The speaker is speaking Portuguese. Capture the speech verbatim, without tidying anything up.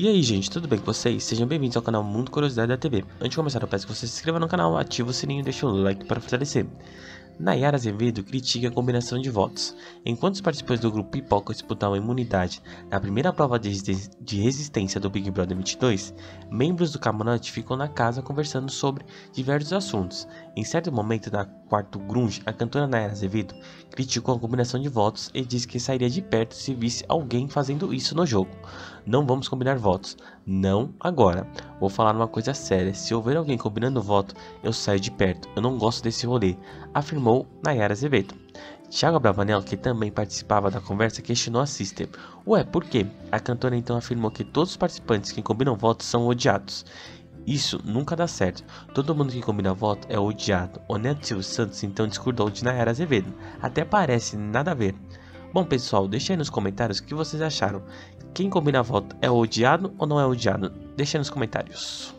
E aí gente, tudo bem com vocês? Sejam bem-vindos ao canal Mundo Curiosidades da T V. Antes de começar eu peço que você se inscreva no canal, ative o sininho e deixe o like para fortalecer. Nayara Azevedo critica a combinação de votos. Enquanto os participantes do grupo Pipoca disputavam a imunidade na primeira prova de resistência do Big Brother vinte e dois, membros do camarote ficam na casa conversando sobre diversos assuntos. Em certo momento da quarto grunge, a cantora Nayara Azevedo criticou a combinação de votos e disse que sairia de perto se visse alguém fazendo isso no jogo. Não vamos combinar votos. votos. Não agora. Vou falar uma coisa séria. Se houver alguém combinando o voto, eu saio de perto. Eu não gosto desse rolê, afirmou Nayara Azevedo. Tiago Abravanel, que também participava da conversa, questionou a sister. Ué, por quê? A cantora então afirmou que todos os participantes que combinam votos são odiados. Isso nunca dá certo. Todo mundo que combina voto é odiado. O Neto Silvio Santos então discordou de Nayara Azevedo. Até parece nada a ver. Bom pessoal, deixa aí nos comentários o que vocês acharam. Quem combina voto é odiado ou não é odiado? Deixa aí nos comentários.